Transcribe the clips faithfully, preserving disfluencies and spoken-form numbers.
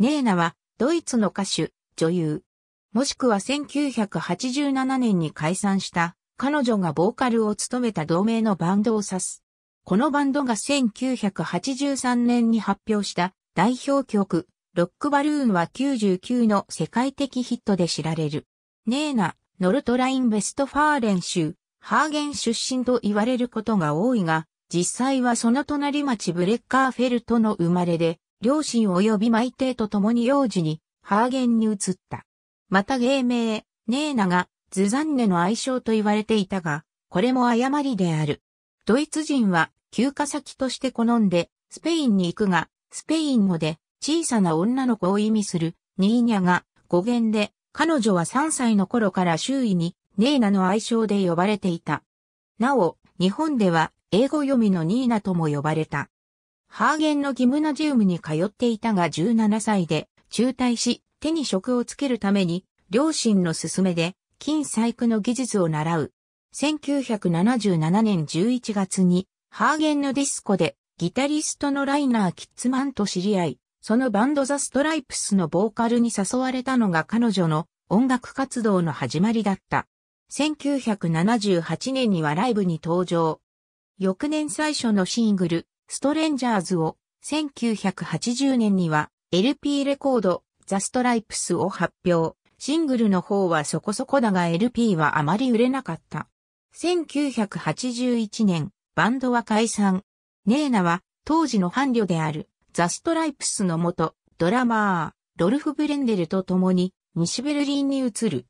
ネーナはドイツの歌手、女優。もしくはせんきゅうひゃくはちじゅうななねんに解散した彼女がボーカルを務めた同名のバンドを指す。このバンドがせんきゅうひゃくはちじゅうさんねんに発表した代表曲、ロックバルーンはきゅうじゅうきゅうの世界的ヒットで知られる。ネーナ、ノルトライン・ベストファーレン州、ハーゲン出身と言われることが多いが、実際はその隣町ブレッカーフェルトの生まれで、両親及びマイテイと共に幼児にハーゲンに移った。また芸名、ネーナがズザンネの愛称と言われていたが、これも誤りである。ドイツ人は休暇先として好んで、スペインに行くが、スペイン語で小さな女の子を意味するニーニャが語源で、彼女はさんさいの頃から周囲にネーナの愛称で呼ばれていた。なお、日本では英語読みのニーナとも呼ばれた。ハーゲンのギムナジウムに通っていたがじゅうななさいで中退し、手に職をつけるために、両親の勧めで、金細工の技術を習う。せんきゅうひゃくななじゅうななねんじゅういちがつに、ハーゲンのディスコで、ギタリストのライナー・キッツマンと知り合い、そのバンドザ・ストライプスのボーカルに誘われたのが彼女の音楽活動の始まりだった。せんきゅうひゃくななじゅうはちねんにはライブに登場。翌年最初のシングル、ストレンジャーズを、せんきゅうひゃくはちじゅうねんには、エルピー レコード、ザ・ストライプスを発表。シングルの方はそこそこだが エルピー はあまり売れなかった。せんきゅうひゃくはちじゅういちねん、バンドは解散。ネーナは当時の伴侶であるザ・ストライプスの元ドラマー、ロルフ・ブレンデルと共に西ベルリンに移る。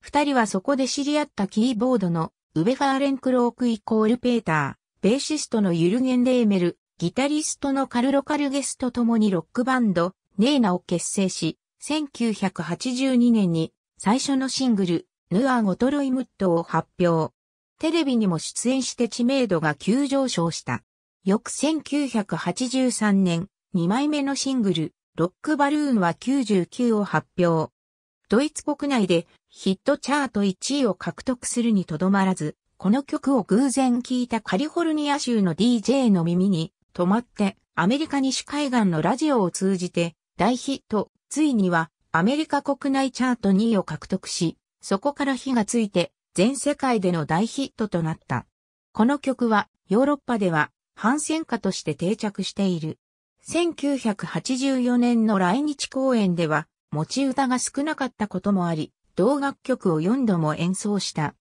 二人はそこで知り合ったキーボードのウベ・ファーレンクロークイコールペーター、ベーシストのユルゲン・レーメル、ギタリストのカルロ・カルゲスと共にロックバンド、ネーナを結成し、せんきゅうひゃくはちじゅうにねんに最初のシングル、ヌアゴトロイムットを発表。テレビにも出演して知名度が急上昇した。翌せんきゅうひゃくはちじゅうさんねん、にまいめのシングル、ロックバルーンはきゅうじゅうきゅうを発表。ドイツ国内でヒットチャートいちいを獲得するにとどまらず、この曲を偶然聴いたカリフォルニア州の ディージェー の耳に止まって、アメリカ西海岸のラジオを通じて、大ヒット、ついにはアメリカ国内チャートにいを獲得し、そこから火がついて全世界での大ヒットとなった。この曲はヨーロッパでは反戦歌として定着している。せんきゅうひゃくはちじゅうよねんの来日公演では持ち歌が少なかったこともあり、同楽曲をよんども演奏した。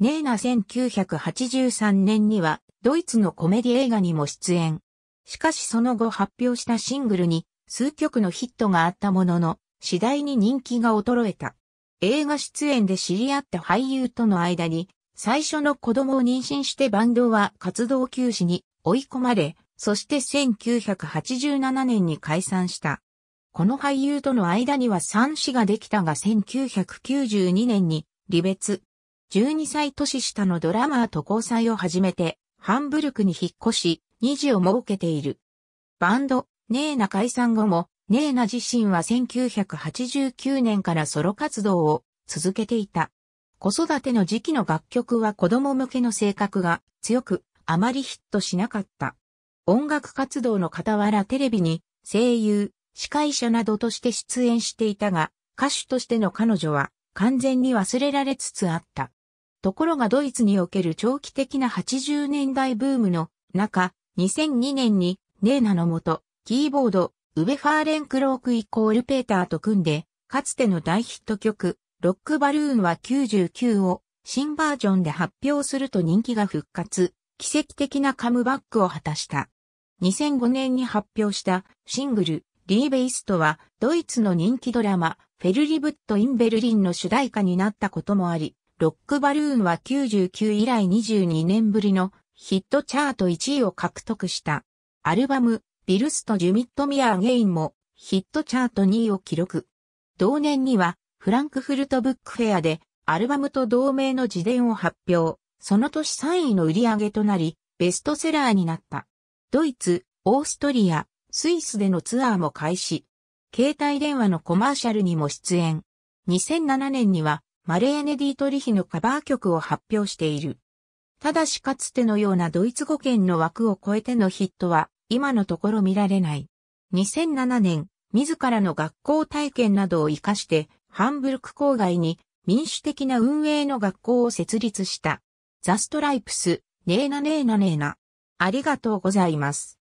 ネーナせんきゅうひゃくはちじゅうさんねんにはドイツのコメディ映画にも出演。しかしその後発表したシングルに、数曲のヒットがあったものの、次第に人気が衰えた。映画出演で知り合った俳優との間に、最初の子供を妊娠してバンドは活動休止に追い込まれ、そしてせんきゅうひゃくはちじゅうななねんに解散した。この俳優との間には三子ができたがせんきゅうひゃくきゅうじゅうにねんに離別。じゅうにさい年下のドラマーと交際を始めて、ハンブルクに引っ越し、にじを設けている。バンド。ネーナ解散後も、ネーナ自身はせんきゅうひゃくはちじゅうきゅうねんからソロ活動を続けていた。子育ての時期の楽曲は子供向けの性格が強く、あまりヒットしなかった。音楽活動の傍らテレビに声優、司会者などとして出演していたが、歌手としての彼女は完全に忘れられつつあった。ところがドイツにおける長期的なはちじゅうねんだいブームの中、にせんにねんにネーナの下、キーボード、ウベ・ファーレンクロークイコールペーターと組んで、かつての大ヒット曲、ロックバルーンはきゅうじゅうきゅうを新バージョンで発表すると人気が復活、奇跡的なカムバックを果たした。にせんごねんに発表したシングル、リーベイストはドイツの人気ドラマ、フェルリブット・イン・ベルリンの主題歌になったこともあり、ロックバルーンはきゅうじゅうきゅう以来にじゅうにねんぶりのヒットチャートいちいを獲得した。アルバム、ビルスト・ジュミット・ミア・アゲインもヒットチャートにいを記録。同年にはフランクフルト・ブックフェアでアルバムと同名の自伝を発表。その年さんいの売り上げとなりベストセラーになった。ドイツ、オーストリア、スイスでのツアーも開始。携帯電話のコマーシャルにも出演。にせんななねんにはマレーネ・ディートリヒのカバー曲を発表している。ただしかつてのようなドイツ語圏の枠を超えてのヒットは今のところ見られない。にせんななねん、自らの学校体験などを活かして、ハンブルク郊外に民主的な運営の学校を設立した。ザ・ストライプス、ネーナネーナネーナ。ありがとうございます。